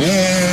Yeah.